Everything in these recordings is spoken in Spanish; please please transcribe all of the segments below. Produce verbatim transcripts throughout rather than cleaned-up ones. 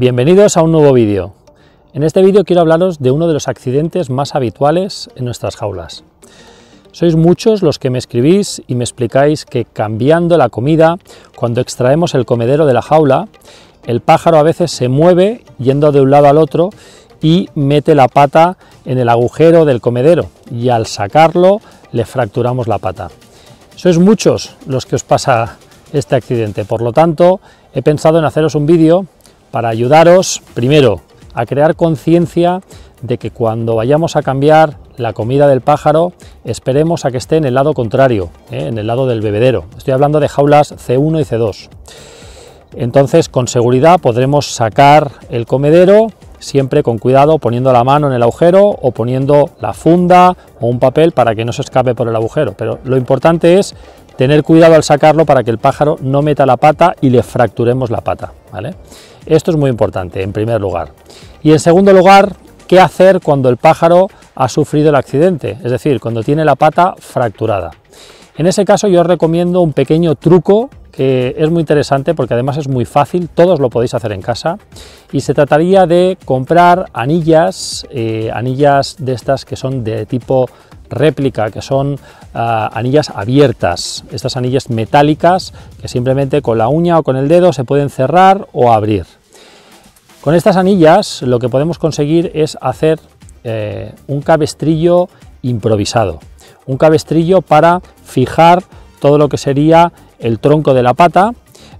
Bienvenidos a un nuevo vídeo. En este vídeo quiero hablaros de uno de los accidentes más habituales en nuestras jaulas. Sois muchos los que me escribís y me explicáis que cambiando la comida, cuando extraemos el comedero de la jaula, el pájaro a veces se mueve yendo de un lado al otro y mete la pata en el agujero del comedero y al sacarlo le fracturamos la pata. Sois muchos los que os pasa este accidente, por lo tanto he pensado en haceros un vídeo para ayudaros, primero, a crear conciencia de que cuando vayamos a cambiar la comida del pájaro, esperemos a que esté en el lado contrario, ¿eh? en el lado del bebedero. Estoy hablando de jaulas C uno y C dos. Entonces, con seguridad podremos sacar el comedero, siempre con cuidado, poniendo la mano en el agujero o poniendo la funda o un papel para que no se escape por el agujero. Pero lo importante es tener cuidado al sacarlo para que el pájaro no meta la pata y le fracturemos la pata, ¿vale? Esto es muy importante, en primer lugar. Y en segundo lugar, ¿qué hacer cuando el pájaro ha sufrido el accidente? Es decir, cuando tiene la pata fracturada. En ese caso yo os recomiendo un pequeño truco que es muy interesante porque además es muy fácil, todos lo podéis hacer en casa, y se trataría de comprar anillas, eh, anillas de estas que son de tipo réplica, que son uh, anillas abiertas, estas anillas metálicas que simplemente con la uña o con el dedo se pueden cerrar o abrir. Con estas anillas lo que podemos conseguir es hacer eh, un cabestrillo improvisado, un cabestrillo para fijar todo lo que sería el tronco de la pata,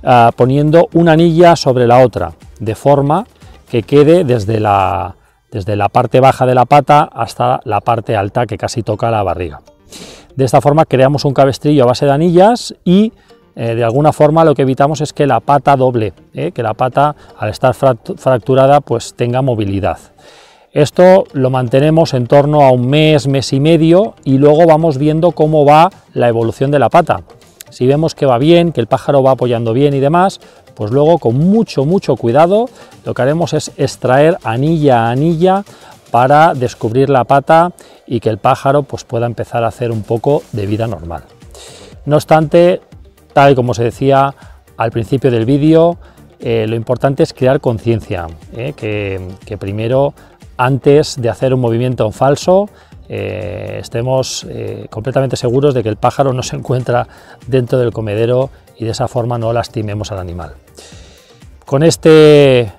uh, poniendo una anilla sobre la otra, de forma que quede desde la, desde la parte baja de la pata hasta la parte alta que casi toca la barriga. De esta forma creamos un cabestrillo a base de anillas y eh, de alguna forma lo que evitamos es que la pata doble, ¿eh? que la pata al estar fracturada pues tenga movilidad. Esto lo mantenemos en torno a un mes, mes y medio, y luego vamos viendo cómo va la evolución de la pata. Si vemos que va bien, que el pájaro va apoyando bien y demás, pues luego con mucho, mucho cuidado lo que haremos es extraer anilla a anilla para descubrir la pata y que el pájaro pues pueda empezar a hacer un poco de vida normal. No obstante, tal y como se decía al principio del vídeo, eh, lo importante es crear conciencia, eh, que, que primero, antes de hacer un movimiento en falso, Eh, estemos eh, completamente seguros de que el pájaro no se encuentra dentro del comedero y de esa forma no lastimemos al animal. Con este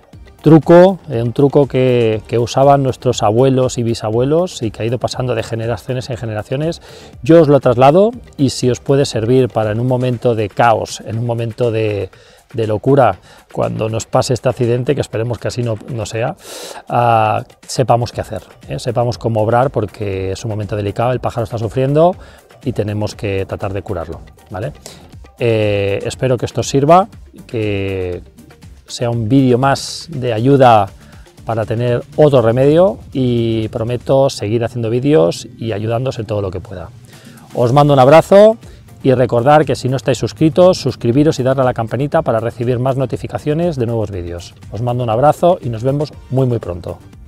truco, eh, un truco que, que usaban nuestros abuelos y bisabuelos y que ha ido pasando de generaciones en generaciones, yo os lo traslado, y si os puede servir para en un momento de caos, en un momento de, de locura, cuando nos pase este accidente, que esperemos que así no, no sea, uh, sepamos qué hacer, ¿eh? sepamos cómo obrar, porque es un momento delicado, el pájaro está sufriendo y tenemos que tratar de curarlo, ¿vale? Eh, espero que esto os sirva, que sea un vídeo más de ayuda para tener otro remedio, y prometo seguir haciendo vídeos y ayudándoos en todo lo que pueda. Os mando un abrazo. Y recordad que si no estáis suscritos, suscribiros y darle a la campanita para recibir más notificaciones de nuevos vídeos. Os mando un abrazo y nos vemos muy muy pronto.